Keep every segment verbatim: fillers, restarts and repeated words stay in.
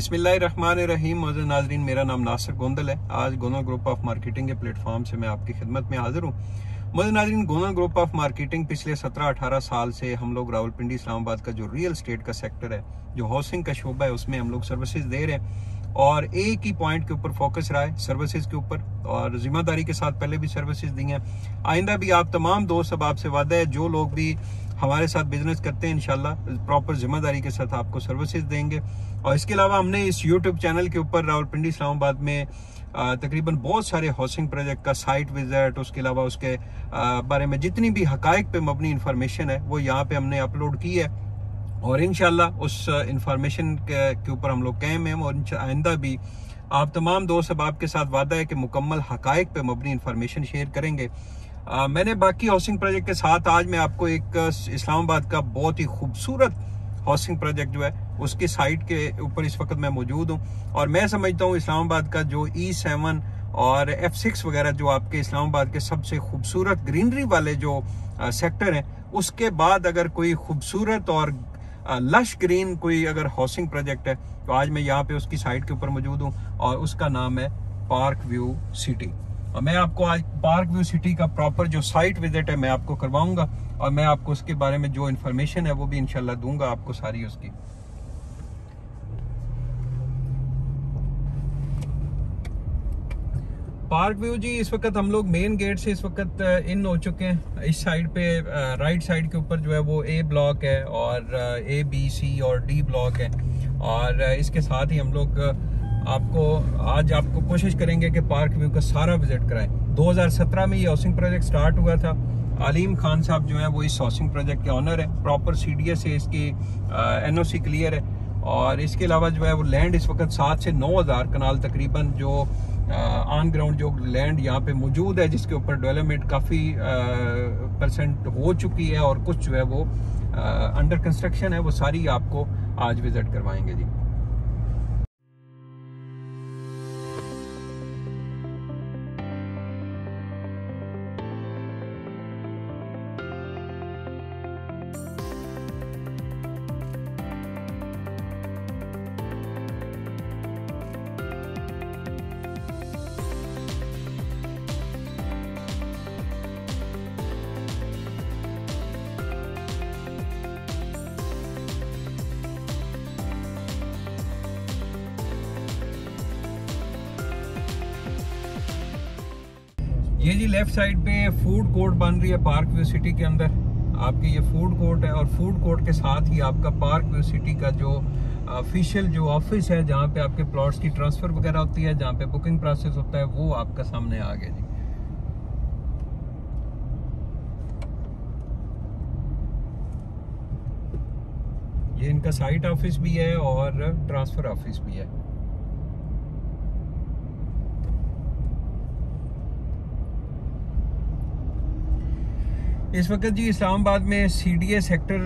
बिस्मिल्लाहिर्रहमानिर्रहीम। मोज़ा नाज़रीन, मेरा नाम नासिर गोंदल है। आज गोंदल ग्रुप ऑफ मार्केटिंग के प्लेटफॉर्म से मैं आपकी खिदमत में हाजिर हूँ। मोज़ा नाज़रीन, गोंदल ग्रुप ऑफ मार्केटिंग पिछले सत्रह अठारह साल से हम लोग रावलपिंडी इस्लामाबाद का जो रियल स्टेट का सेक्टर है, जो हाउसिंग का शोबा है, उसमें हम लोग सर्विसेज दे रहे हैं और एक ही पॉइंट के ऊपर फोकस रहा है, सर्विसेज के ऊपर। और जिम्मेदारी के साथ पहले भी सर्विसेज दी हैं। आइंदा भी आप तमाम दोस्त, अब आपसे वादा है, जो लोग भी हमारे साथ बिजनेस करते हैं इंशाल्लाह प्रॉपर जिम्मेदारी के साथ आपको सर्विसेज देंगे। और इसके अलावा हमने इस यूट्यूब चैनल के ऊपर रावलपिंडी इस्लामाबाद में तकरीबन बहुत सारे हाउसिंग प्रोजेक्ट का साइट विजिट, उसके अलावा उसके बारे में जितनी भी हकायक पे मबनी इन्फॉर्मेशन है वो यहाँ पे हमने अपलोड की है। और इंशाल्लाह उस इंफॉर्मेशन के ऊपर हम लोग कायम हैं। और आइंदा भी आप तमाम दोस्त, अब आपके साथ वादा है कि मुकम्मल हकायक पे मबनी इन्फॉर्मेशन शेयर करेंगे। आ, मैंने बाकी हाउसिंग प्रोजेक्ट के साथ आज मैं आपको एक इस्लामाबाद का बहुत ही खूबसूरत हाउसिंग प्रोजेक्ट जो है उसके साइट के ऊपर इस वक्त मैं मौजूद हूं। और मैं समझता हूं इस्लामाबाद का जो ई सेवन और एफ सिक्स वगैरह जो आपके इस्लामाबाद के सबसे खूबसूरत ग्रीनरी वाले जो आ, सेक्टर हैं, उसके बाद अगर कोई खूबसूरत और लश ग्रीन कोई अगर हाउसिंग प्रोजेक्ट है तो आज मैं यहाँ पे उसकी साइट के ऊपर मौजूद हूँ और उसका नाम है पार्क व्यू सिटी। और मैं आपको आज पार्क व्यू सिटी का प्रॉपर जो साइट विजिट है मैं आपको करवाऊंगा और मैं आपको उसके बारे में जो इन्फॉर्मेशन है वो भी इंशाल्लाह दूंगा आपको सारी उसकी। पार्क व्यू जी, इस वक्त हम लोग मेन गेट से इस वक्त इन हो चुके हैं। इस साइड पे राइट साइड के ऊपर जो है वो ए ब्लॉक है और ए बी सी और डी ब्लॉक है। और इसके साथ ही हम लोग आपको आज आपको कोशिश करेंगे कि पार्क व्यू का सारा विजिट कराएं। दो हज़ार सत्रह में ये हाउसिंग प्रोजेक्ट स्टार्ट हुआ था। अलीम खान साहब जो है वो इस हाउसिंग प्रोजेक्ट के ऑनर है, प्रॉपर सीडीए से इसकी एनओसी क्लियर है। और इसके अलावा जो है वो लैंड इस वक्त सात से नौ हज़ार कनाल तकरीबन जो ऑन ग्राउंड जो लैंड यहाँ पे मौजूद है, जिसके ऊपर डेवलपमेंट काफ़ी परसेंट हो चुकी है और कुछ जो है वो अंडर कंस्ट्रक्शन है, वो सारी आपको आज विजिट करवाएंगे जी। ये जी लेफ्ट साइड पे फूड कोर्ट बन रही है पार्क व्यू सिटी के अंदर। आपकी ये फूड कोर्ट है और फूड कोर्ट के साथ ही आपका पार्क व्यू सिटी का जो ऑफिशियल जो ऑफिस है, जहाँ पे आपके प्लॉट्स की ट्रांसफर वगैरह होती है, जहाँ पे बुकिंग प्रोसेस होता है, वो आपका सामने आ गया जी। ये इनका साइट ऑफिस भी है और ट्रांसफर ऑफिस भी है। इस वक्त जी इस्लामाबाद में सीडीए सेक्टर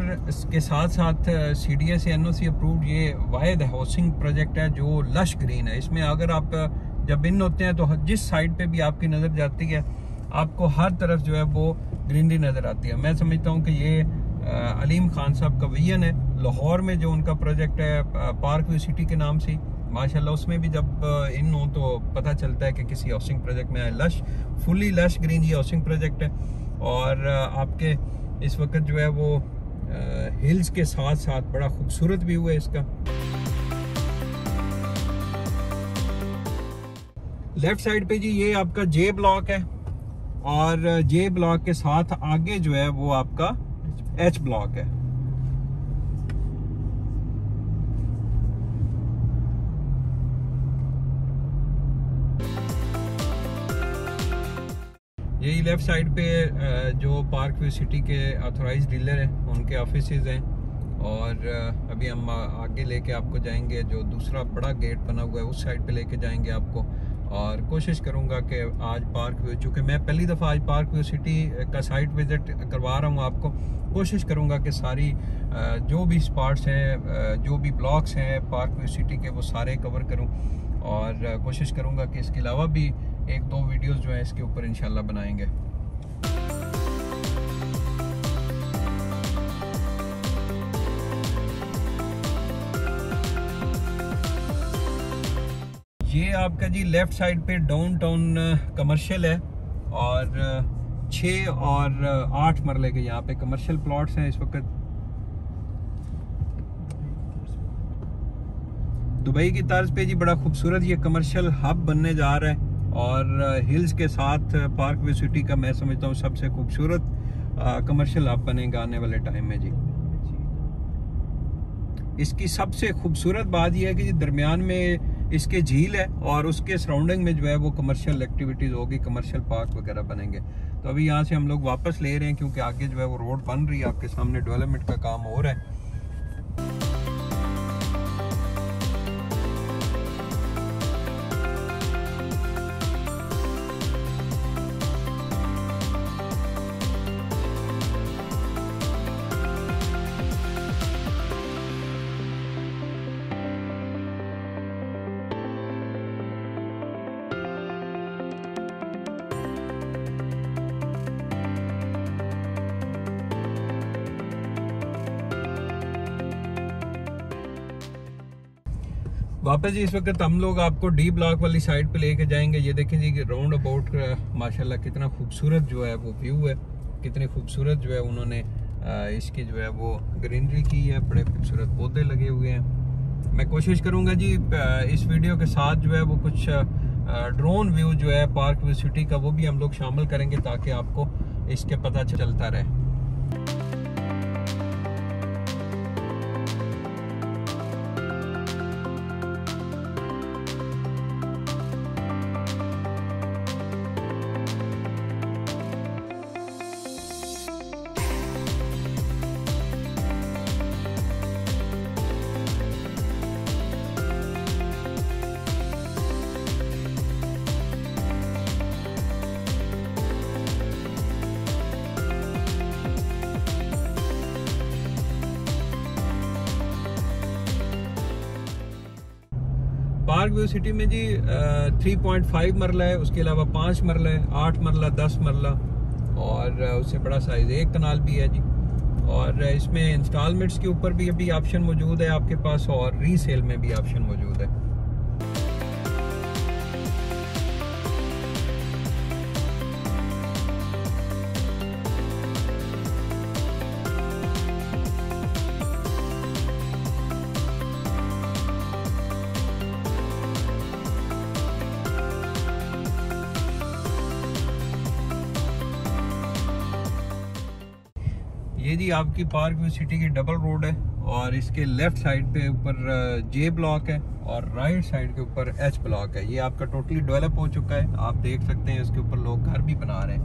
के साथ साथ सीडीए से एनओसी अप्रूव्ड ये वाहिद हाउसिंग प्रोजेक्ट है जो लश ग्रीन है। इसमें अगर आप जब इन होते हैं तो जिस साइड पे भी आपकी नज़र जाती है आपको हर तरफ जो है वो ग्रीनरी नज़र आती है। मैं समझता हूँ कि ये अलीम खान साहब का विजन है। लाहौर में जो उनका प्रोजेक्ट है पार्क व्यू सिटी के नाम से, माशाल्लाह उसमें भी जब इन हो तो पता चलता है कि किसी हाउसिंग प्रोजेक्ट में लश फुली लश ग्रीन ये हाउसिंग प्रोजेक्ट है। और आपके इस वक्त जो है वो हिल्स के साथ साथ बड़ा खूबसूरत भी हुआ है इसका। लेफ्ट साइड पे जी ये आपका जे ब्लॉक है और जे ब्लॉक के साथ आगे जो है वो आपका एच ब्लॉक है। यही लेफ़्ट साइड पे जो पार्क व्यू सिटी के ऑथोराइज डीलर हैं उनके ऑफिसेज हैं। और अभी हम आगे लेके आपको जाएंगे, जो दूसरा बड़ा गेट बना हुआ है उस साइड पे लेके जाएंगे आपको। और कोशिश करूंगा कि आज पार्क व्यू, चूँकि मैं पहली दफ़ा आज पार्क व्यू सिटी का साइट विज़िट करवा रहा हूँ आपको, कोशिश करूंगा कि सारी जो भी स्पॉट्स हैं, जो भी ब्लॉक्स हैं पार्क व्यू सिटी के, वो सारे कवर करूँ। और कोशिश करूँगा कि इसके अलावा भी एक दो वीडियोस जो है इसके ऊपर इंशाल्लाह बनाएंगे। ये आपका जी लेफ़्ट साइड पे डाउनटाउन कमर्शियल है और छः और आठ मरले के यहाँ पे कमर्शियल प्लॉट्स हैं। इस वक्त दुबई की तर्ज पे जी बड़ा खूबसूरत ये कमर्शियल हब बनने जा रहा है और हिल्स के साथ पार्क व्यू सिटी का मैं समझता हूँ सबसे खूबसूरत कमर्शियल हब बनेगा आने वाले टाइम में जी। इसकी सबसे खूबसूरत बात यह है कि जी दरमियान में इसके झील है और उसके सराउंडिंग में जो है वो कमर्शियल एक्टिविटीज़ होगी, कमर्शियल पार्क वगैरह बनेंगे। तो अभी यहाँ से हम लोग वापस ले रहे हैं क्योंकि आगे जो है वो रोड बन रही है, आपके सामने डेवलपमेंट का काम हो रहा है। वापस जी इस वक्त हम लोग आपको डी ब्लॉक वाली साइड पे लेके जाएंगे। ये देखें जी कि राउंड अबाउट माशाल्लाह कितना खूबसूरत जो है वो व्यू है, कितने खूबसूरत जो है उन्होंने इसकी जो है वो ग्रीनरी की है, बड़े खूबसूरत पौधे लगे हुए हैं। मैं कोशिश करूँगा जी इस वीडियो के साथ जो है वो कुछ ड्रोन व्यू जो है पार्क व्यू सिटी का वो भी हम लोग शामिल करेंगे ताकि आपको इसके पता चलता रहे। पार्क व्यू सिटी में जी तीन पॉइंट पाँच मरला है, उसके अलावा पाँच मरला है, आठ मरला, दस मरला और उससे बड़ा साइज एक कनाल भी है जी। और इसमें इंस्टॉलमेंट्स के ऊपर भी अभी ऑप्शन मौजूद है आपके पास और रीसेल में भी ऑप्शन मौजूद है। ये जी आपकी पार्क व्यू सिटी की डबल रोड है और इसके लेफ्ट साइड पे ऊपर जे ब्लॉक है और राइट साइड के ऊपर एच ब्लॉक है। ये आपका टोटली डेवलप हो चुका है, आप देख सकते हैं, इसके ऊपर लोग घर भी बना रहे हैं।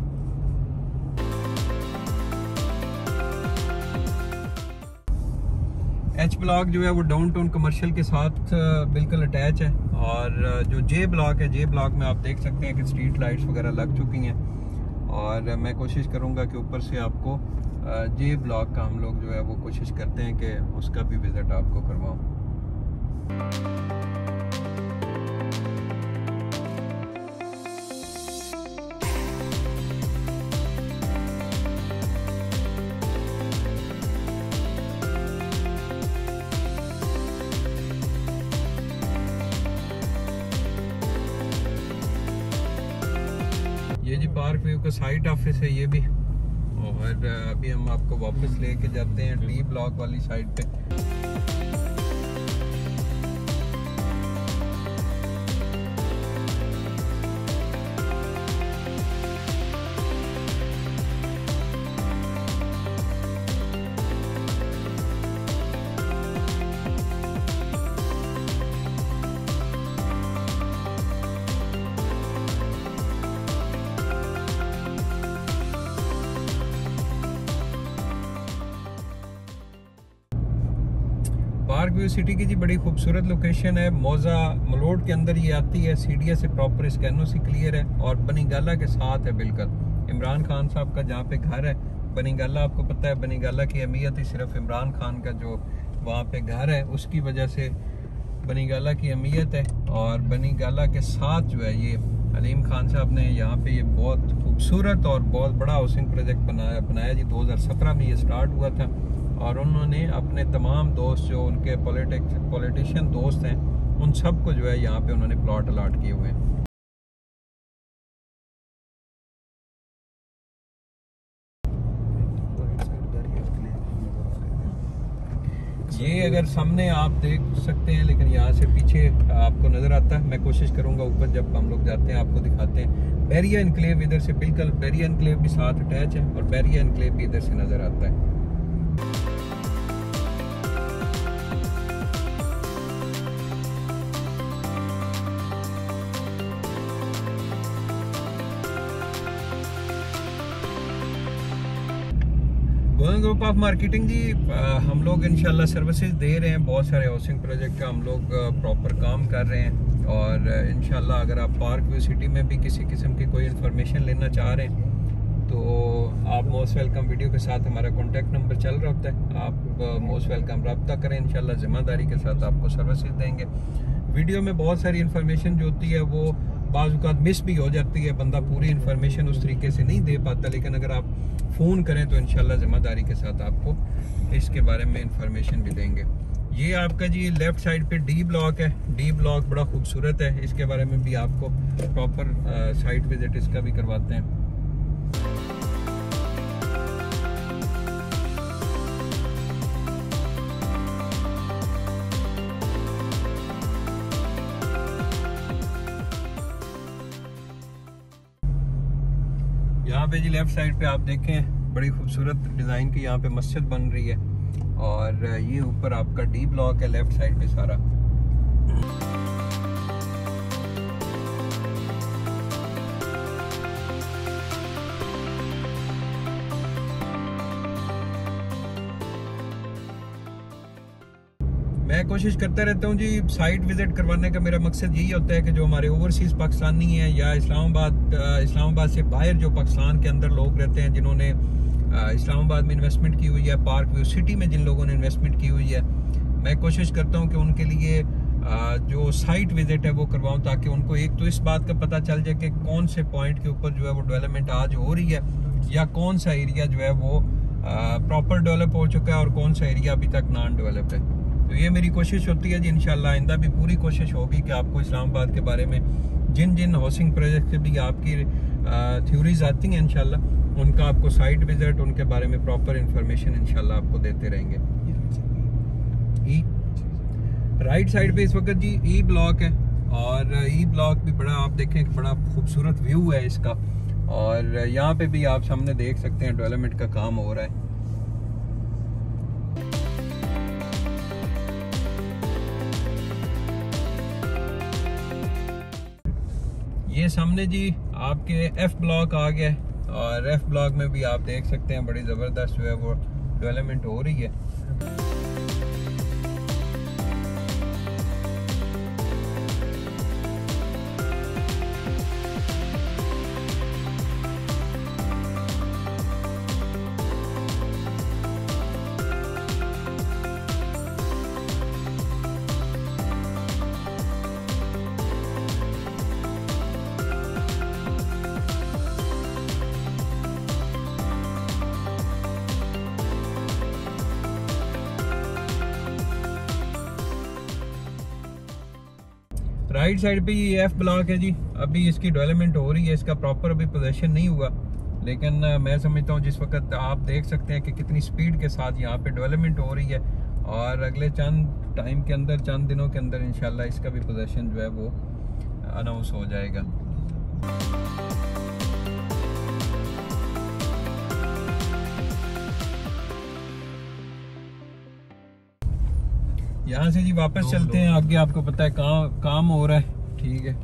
एच ब्लॉक जो है वो डाउनटाउन कमर्शियल के साथ बिल्कुल अटैच है और जो जे ब्लॉक है, जे ब्लॉक में आप देख सकते हैं कि स्ट्रीट लाइट्स वगैरह लग चुकी हैं और मैं कोशिश करूँगा कि ऊपर से आपको जे ब्लॉक का हम लोग जो है वो कोशिश करते हैं कि उसका भी विजिट आपको करवाऊं। ये जी पार्क व्यू का साइट ऑफिस है ये भी, और अभी हम आपको वापस लेके जाते हैं डी ब्लॉक वाली साइड पे। पार्क व्यू सिटी की जी बड़ी खूबसूरत लोकेशन है, मोजा मलोट के अंदर ये आती है। सीडीए से प्रॉपर स्कैनो से क्लियर है और बनी गाला के साथ है बिल्कुल। इमरान खान साहब का जहाँ पे घर है बनी गाला, आपको पता है बनी गाला की अहमियत ही सिर्फ इमरान खान का जो वहाँ पे घर है उसकी वजह से बनी गाला की अहमियत है। और बनी गाला के साथ जो है ये अलीम खान साहब ने यहाँ पे ये बहुत खूबसूरत और बहुत बड़ा हाउसिंग प्रोजेक्ट बनाया बनाया जी। दो हज़ार सत्रह में ये स्टार्ट हुआ था और उन्होंने अपने तमाम दोस्त जो उनके पॉलिटिक्स पॉलिटिशियन दोस्त हैं उन सब को जो है यहाँ पे उन्होंने प्लॉट अलाट किए हुए हैं। ये अगर सामने आप देख सकते हैं, लेकिन यहाँ से पीछे आपको नजर आता है। मैं कोशिश करूंगा ऊपर जब हम लोग जाते हैं आपको दिखाते हैं। बहरिया एनक्लेव इधर से बिल्कुल, बहरिया एनक्लेव भी साथ अटैच है और बहरिया एनक्लेव भी इधर से नजर आता है। गोंडल ग्रुप ऑफ मार्केटिंग जी, आ, हम लोग इंशाल्लाह सर्विसेज दे रहे हैं। बहुत सारे हाउसिंग प्रोजेक्ट का हम लोग प्रॉपर काम कर रहे हैं और इंशाल्लाह अगर आप पार्क व्यू सिटी में भी किसी किस्म की कोई इन्फॉर्मेशन लेना चाह रहे हैं तो आप मोस्ट वेलकम। वीडियो के साथ हमारा कॉन्टैक्ट नंबर चल रहा होता है, आप मोस्ट वेलकम रब्ता करें। इंशाल्लाह ज़िम्मेदारी के साथ आपको सर्विसेज देंगे। वीडियो में बहुत सारी इन्फॉर्मेशन जो होती है वो बाज़ औक़ात मिस भी हो जाती है, बंदा पूरी इन्फॉर्मेशन उस तरीके से नहीं दे पाता, लेकिन अगर आप फ़ोन करें तो इंशाल्लाह ज़िम्मेदारी के साथ आपको इसके बारे में इंफॉर्मेशन भी देंगे। ये आपका जी लेफ़्ट साइड पे डी ब्लॉक है। डी ब्लॉक बड़ा खूबसूरत है, इसके बारे में भी आपको प्रॉपर साइट विज़िट इसका भी करवाते हैं। यहाँ पे जी लेफ़्ट साइड पे आप देखें बड़ी खूबसूरत डिज़ाइन की यहाँ पे मस्जिद बन रही है और ये ऊपर आपका डी ब्लॉक है लेफ़्ट साइड पे सारा। मैं कोशिश करता रहता हूँ जी, साइट विज़िट करवाने का मेरा मकसद यही होता है कि जो हमारे ओवरसीज़ पाकिस्तानी हैं या इस्लामाबाद इस्लामाबाद से बाहर जो पाकिस्तान के अंदर लोग रहते हैं जिन्होंने इस्लामाबाद में इन्वेस्टमेंट की हुई है, पार्क व्यू सिटी में जिन लोगों ने इन्वेस्टमेंट की हुई है, मैं कोशिश करता हूँ कि उनके लिए आ, जो साइट विज़िट है वो करवाऊँ, ताकि उनको एक तो इस बात का पता चल जाए कि कौन से पॉइंट के ऊपर जो है वो डेवलपमेंट आज हो रही है या कौन सा एरिया जो है वो प्रॉपर डेवलप हो चुका है और कौन सा एरिया अभी तक नॉन डेवलप है। तो ये मेरी कोशिश होती है जी। इंशाल्लाह आइंदा भी पूरी कोशिश होगी कि आपको इस्लामाबाद के बारे में जिन जिन हाउसिंग प्रोजेक्ट से भी आपकी थ्योरीज आती हैं इंशाल्लाह उनका आपको साइट विजिट, उनके बारे में प्रॉपर इंफॉर्मेशन इंशाल्लाह आपको देते रहेंगे। ई राइट साइड पे इस वक्त जी ई ब्लॉक है और ई ब्लॉक भी बड़ा आप देखें बड़ा खूबसूरत व्यू है इसका और यहाँ पे भी आप सामने देख सकते हैं डेवलपमेंट का काम हो रहा है। ये सामने जी आपके एफ ब्लॉक आ गया है और एफ ब्लॉक में भी आप देख सकते हैं बड़ी ज़बरदस्त जो है वो डेवलपमेंट हो रही है। राइट साइड पे ये एफ ब्लॉक है जी, अभी इसकी डेवलपमेंट हो रही है, इसका प्रॉपर अभी पोजेशन नहीं हुआ, लेकिन मैं समझता हूँ जिस वक्त आप देख सकते हैं कि कितनी स्पीड के साथ यहाँ पे डेवलपमेंट हो रही है और अगले चंद टाइम के अंदर, चंद दिनों के अंदर इंशाल्लाह इसका भी पोजेशन जो है वो अनाउंस हो जाएगा। यहाँ से जी वापस लो, चलते लो, हैं आगे। आपको पता है काम काम हो रहा है, ठीक है।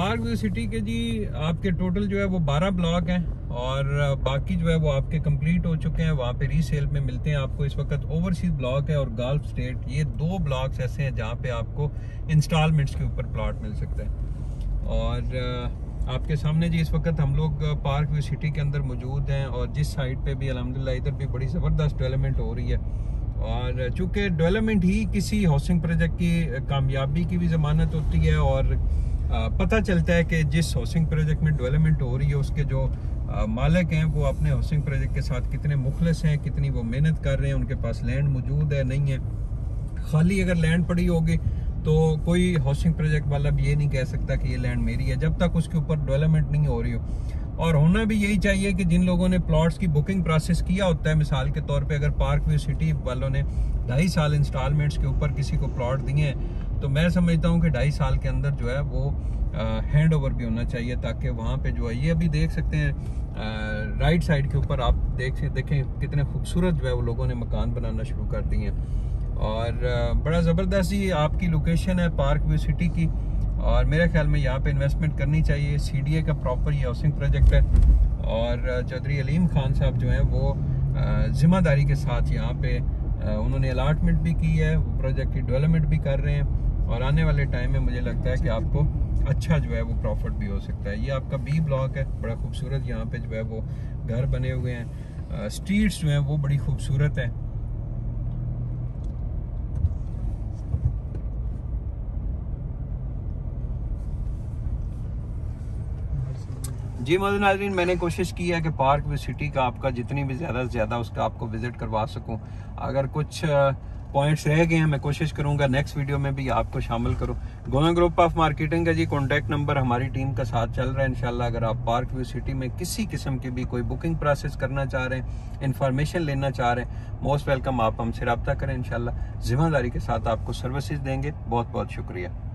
पार्क व्यू सिटी के जी आपके टोटल जो है वो बारह ब्लॉक हैं और बाकी जो है वो आपके कंप्लीट हो चुके हैं। वहाँ पे रीसेल में मिलते हैं आपको। इस वक्त ओवरसीज ब्लॉक है और गल्फ स्टेट, ये दो ब्लॉक्स ऐसे हैं जहाँ पे आपको इंस्टॉलमेंट्स के ऊपर प्लॉट मिल सकता है। और आपके सामने जी इस वक्त हम लोग पार्क व्यू सिटी के अंदर मौजूद हैं और जिस साइड पर भी अलहमदिल्ला इधर भी बड़ी ज़बरदस्त डेवलपमेंट हो रही है। और चूँकि डेवलपमेंट ही किसी हाउसिंग प्रोजेक्ट की कामयाबी की भी ज़मानत होती है और पता चलता है कि जिस हाउसिंग प्रोजेक्ट में डेवलपमेंट हो रही है उसके जो मालिक हैं वो अपने हाउसिंग प्रोजेक्ट के साथ कितने मुखलिस हैं, कितनी वो मेहनत कर रहे हैं, उनके पास लैंड मौजूद है नहीं है। खाली अगर लैंड पड़ी होगी तो कोई हाउसिंग प्रोजेक्ट वाला भी ये नहीं कह सकता कि ये लैंड मेरी है जब तक उसके ऊपर डेवलपमेंट नहीं हो रही हो। और होना भी यही चाहिए कि जिन लोगों ने प्लॉट्स की बुकिंग प्रोसेस किया होता है, मिसाल के तौर पे अगर पार्क व्यू सिटी वालों ने ढाई साल इंस्टॉलमेंट्स के ऊपर किसी को प्लॉट दिए हैं तो मैं समझता हूँ कि ढाई साल के अंदर जो है वो हैंड ओवर भी होना चाहिए ताकि वहाँ पे जो है ये अभी देख सकते हैं आ, राइट साइड के ऊपर आप देख देखें कितने खूबसूरत जो है वो लोगों ने मकान बनाना शुरू कर दिए हैं। और बड़ा ज़बरदस्त ही आपकी लोकेशन है पार्क व्यू सिटी की और मेरे ख्याल में यहाँ पे इन्वेस्टमेंट करनी चाहिए। सीडीए का प्रॉपर ये हाउसिंग प्रोजेक्ट है और चौधरी अलीम खान साहब जो हैं वो ज़िम्मेदारी के साथ यहाँ पे उन्होंने अलाटमेंट भी की है, वो प्रोजेक्ट की डेवलपमेंट भी कर रहे हैं और आने वाले टाइम में मुझे लगता है कि आपको अच्छा जो है वो प्रॉफिट भी हो सकता है। ये आपका बी ब्लॉक है, बड़ा खूबसूरत यहाँ पर जो है वो घर बने हुए हैं, स्ट्रीट्स जो हैं वो बड़ी खूबसूरत हैं। जी मदन नाजरीन, मैंने कोशिश की है कि पार्क व्यू सिटी का आपका जितनी भी ज़्यादा से ज़्यादा उसका आपको विज़िट करवा सकूं। अगर कुछ पॉइंट्स रह गए हैं मैं कोशिश करूंगा नेक्स्ट वीडियो में भी आपको शामिल करूं। गोंडल ग्रुप ऑफ मार्केटिंग का जी कॉन्टैक्ट नंबर हमारी टीम का साथ चल रहा है। इंशाल्लाह अगर आप पार्क व्यू सिटी में किसी किस्म की भी कोई बुकिंग प्रोसेस करना चाह रहे हैं, इंफॉर्मेशन लेना चाह रहे हैं, मोस्ट वेलकम आप हमसे रब्ता करें। इंशाल्लाह जिम्मेदारी के साथ आपको सर्विसेज देंगे। बहुत बहुत शुक्रिया।